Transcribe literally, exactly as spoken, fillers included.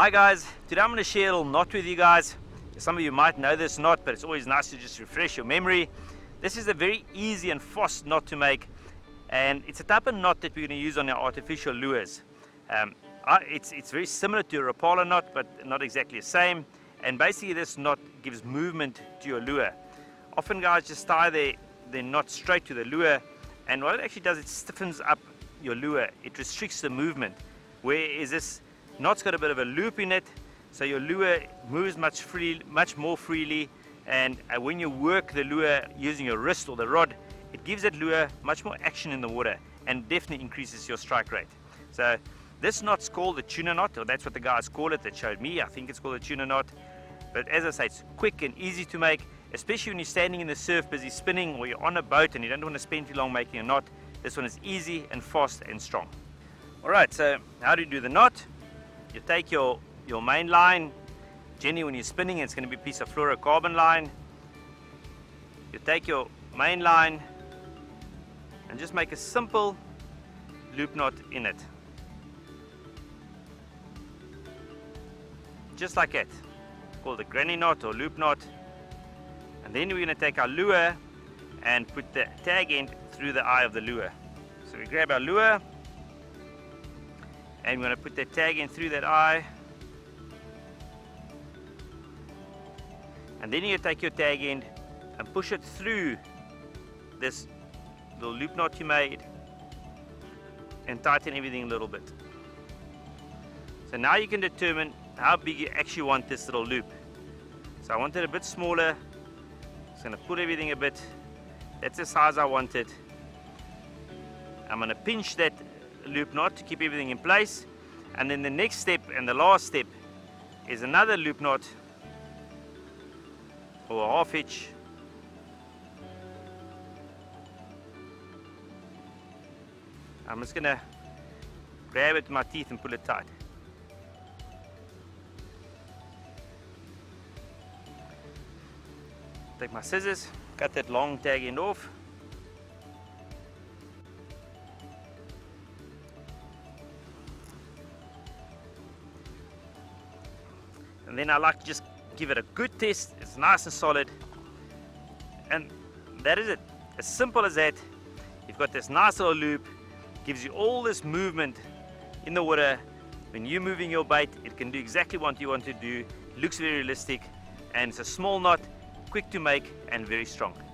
Hi guys, today I'm going to share a little knot with you guys. Some of you might know this knot, but it's always nice to just refresh your memory. This is a very easy and fast knot to make, and it's a type of knot that we're going to use on our artificial lures. Um, it's, it's very similar to a Rapala knot, but not exactly the same. And basically this knot gives movement to your lure. Often guys just tie their, their knot straight to the lure, and what it actually does, it stiffens up your lure. It restricts the movement, whereas this knot's got a bit of a loop in it, so your lure moves much free, much more freely, and when you work the lure using your wrist or the rod, it gives that lure much more action in the water and definitely increases your strike rate. So this knot's called the tuna knot, or that's what the guys call it that showed me. I think it's called the tuna knot. But as I say, it's quick and easy to make, especially when you're standing in the surf busy spinning, or you're on a boat and you don't want to spend too long making a knot. This one is easy and fast and strong. Alright, so how do you do the knot? You take your your main line. Generally when you're spinning, it's going to be a piece of fluorocarbon line. You take your main line and just make a simple loop knot in it, just like that. It's called a granny knot or loop knot. And then we're going to take our lure and put the tag end through the eye of the lure. So we grab our lure, and we're going to put that tag in through that eye, and then you take your tag end and push it through this little loop knot you made and tighten everything a little bit. So now you can determine how big you actually want this little loop. So I want it a bit smaller, just going to pull everything a bit. That's the size I wanted. I'm going to pinch that loop knot to keep everything in place, and then the next step and the last step is another loop knot or a half hitch, I'm just gonna grab it with my teeth and pull it tight. Take my scissors, cut that long tag end off. And then I like to just give it a good test. It's nice and solid, and that is it. As simple as that. You've got this nice little loop, gives you all this movement in the water. When you're moving your bait, it can do exactly what you want to do. It looks very realistic, and it's a small knot, quick to make and very strong.